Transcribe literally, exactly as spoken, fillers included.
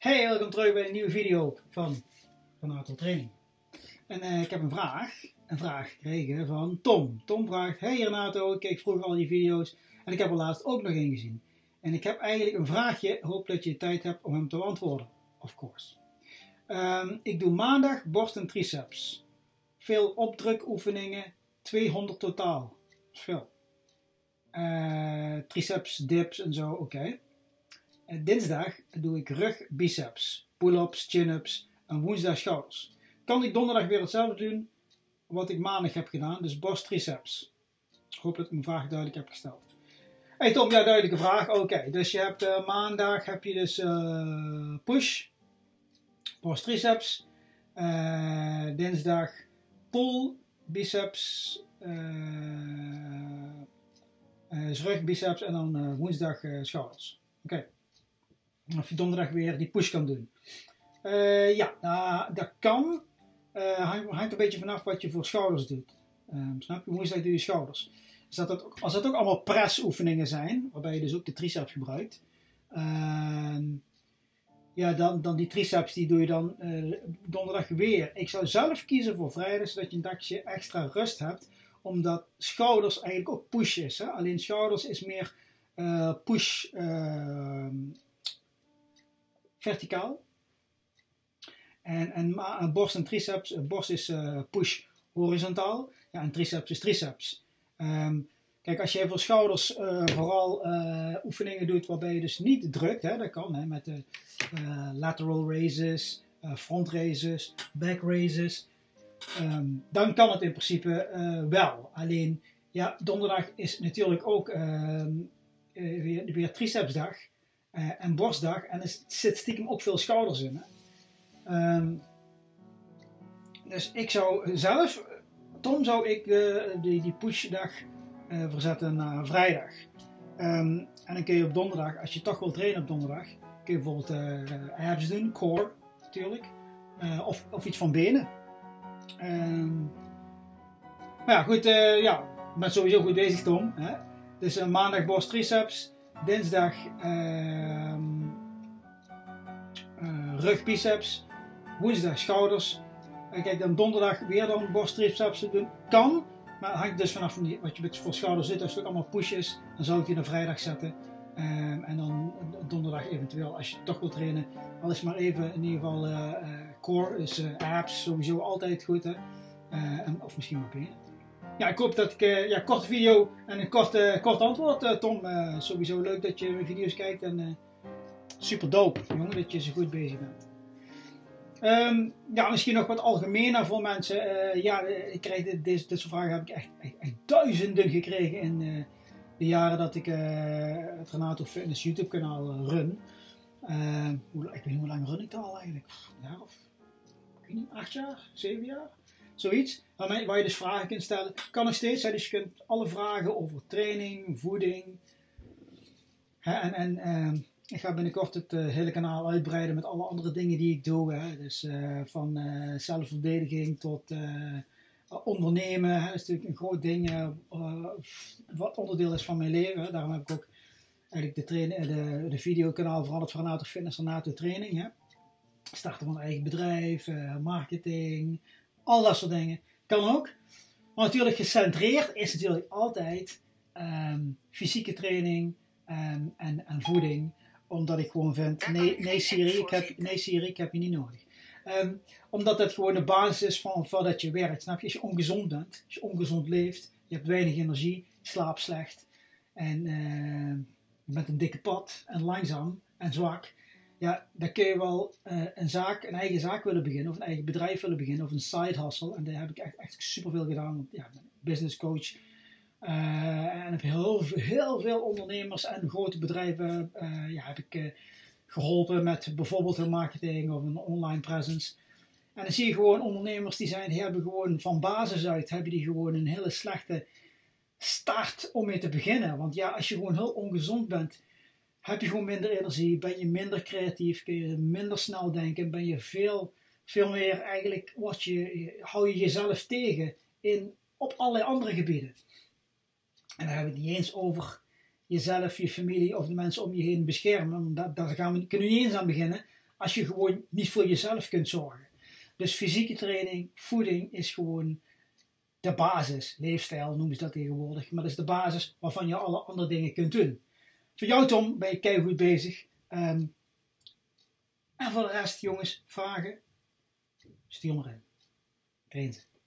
Hey, welkom terug bij een nieuwe video van Renato Training. En uh, ik heb een vraag, een vraag gekregen van Tom. Tom vraagt, hey Renato, ik keek vroeger al die video's en ik heb er laatst ook nog één gezien. En ik heb eigenlijk een vraagje, hoop dat je tijd hebt om hem te beantwoorden, of course. Um, ik doe maandag borst en triceps. Veel opdrukoefeningen, tweehonderd totaal. Dat is veel. Uh, triceps, dips en zo, oké. Okay. Dinsdag doe ik rug, biceps, pull-ups, chin-ups en woensdag schouders. Kan ik donderdag weer hetzelfde doen wat ik maandag heb gedaan, dus borst, triceps. Ik hoop dat ik mijn vraag duidelijk heb gesteld. Hey Tom, ja, duidelijke vraag. Oké, okay, dus je hebt uh, maandag heb je dus uh, push, borst, triceps. Uh, dinsdag pull, biceps, uh, uh, rug, biceps en dan uh, woensdag uh, schouders. Oké. Okay. Of je donderdag weer die push kan doen. Uh, ja, nou, dat kan. Uh, hangt een beetje vanaf wat je voor schouders doet. Um, snap je? Woensdag doe je schouders. Dus dat dat ook, als dat ook allemaal pressoefeningen zijn, waarbij je dus ook de triceps gebruikt. Uh, ja, dan, dan die triceps die doe je dan uh, donderdag weer. Ik zou zelf kiezen voor vrijdag, zodat je een dagje extra rust hebt. Omdat schouders eigenlijk ook push is. Hè? Alleen schouders is meer uh, push... Uh, verticaal. En, en ma borst en triceps, borst is uh, push horizontaal. Ja, en triceps is triceps. Um, kijk, als je voor schouders uh, vooral uh, oefeningen doet waarbij je dus niet drukt, hè, dat kan hè, met de uh, lateral raises, uh, front raises, back raises, um, dan kan het in principe uh, wel. Alleen, ja, donderdag is natuurlijk ook uh, uh, weer, weer tricepsdag. Uh, en borstdag. En er zit stiekem ook veel schouders in. Hè? Um, dus ik zou zelf, Tom zou ik uh, die, die pushdag uh, verzetten naar vrijdag. Um, en dan kun je op donderdag, als je toch wilt trainen op donderdag, kun je bijvoorbeeld uh, abs doen, core natuurlijk. Uh, of, of iets van benen. Um, maar ja, goed, uh, ja, ik ben sowieso goed bezig Tom. Hè? Dus uh, maandag borst triceps. Dinsdag uh, uh, rug, biceps. Woensdag schouders. En kijk, dan donderdag weer dan borst, triceps doen. Kan, maar het hangt dus vanaf wat je voor schouders zit. Als het ook allemaal push is, dan zou ik die naar vrijdag zetten. Uh, en dan donderdag eventueel, als je toch wilt trainen. Al is maar even in ieder geval uh, uh, core, dus uh, abs, sowieso altijd goed. Hè? Uh, en, of misschien maar benen. Ja, ik hoop dat ik een ja, korte video en een kort, uh, kort antwoord, uh, Tom. Uh, sowieso leuk dat je mijn video's kijkt en uh, super dope, jongen, dat je zo goed bezig bent. Um, ja, misschien nog wat algemener voor mensen. Uh, ja, ik krijg dit, dit, dit soort vragen heb ik echt, echt, echt duizenden gekregen in uh, de jaren dat ik uh, het Renato Fitness YouTube kanaal uh, run. Uh, ik weet niet hoe lang run ik dat al eigenlijk. Een jaar of, ik weet niet, acht jaar, zeven jaar? Zoiets, waar je dus vragen kunt stellen. Kan nog steeds, hè? Dus je kunt alle vragen over training, voeding. Hè? En, en uh, ik ga binnenkort het uh, hele kanaal uitbreiden met alle andere dingen die ik doe. Hè? Dus uh, van uh, zelfverdediging tot uh, ondernemen. Hè? Dat is natuurlijk een groot ding, uh, wat onderdeel is van mijn leven. Hè? Daarom heb ik ook eigenlijk de, de, de videokanaal, vooral het Renato Fitness, Renato Training. Hè? Starten van een eigen bedrijf, uh, marketing. Al dat soort dingen. Kan ook. Maar natuurlijk gecentreerd is natuurlijk altijd um, fysieke training um, en, en voeding. Omdat ik gewoon vind, nee, nee Siri, ik heb, nee Siri, ik heb je niet nodig. Um, omdat dat gewoon de basis is van, van dat je werkt. Snap je? Als je ongezond bent, als je ongezond leeft, je hebt weinig energie, je slaapt slecht. En uh, je bent een dikke pad en langzaam en zwak. Ja, dan kun je wel uh, een, zaak, een eigen zaak willen beginnen, of een eigen bedrijf willen beginnen, of een side hustle. En daar heb ik echt, echt superveel gedaan. Want, ja, ik ben business coach. Uh, en heb heel, heel veel ondernemers en grote bedrijven uh, ja, heb ik, uh, geholpen met bijvoorbeeld hun marketing of een online presence. En dan zie je gewoon ondernemers die, zijn, die hebben gewoon van basis uit, hebben die gewoon een hele slechte start om mee te beginnen. Want ja, als je gewoon heel ongezond bent, heb je gewoon minder energie, ben je minder creatief, kun je minder snel denken, ben je veel, veel meer eigenlijk, wat je, hou je jezelf tegen in, op allerlei andere gebieden. En daar hebben we het niet eens over jezelf, je familie of de mensen om je heen beschermen, daar, daar gaan we, kunnen we niet eens aan beginnen. als je gewoon niet voor jezelf kunt zorgen. Dus fysieke training, voeding is gewoon de basis. Leefstijl noemen ze dat tegenwoordig. Maar dat is de basis waarvan je alle andere dingen kunt doen. Voor jou, Tom, ben je keigoed bezig. Um, en voor de rest, jongens, vragen? Stuur maar in. Train ze.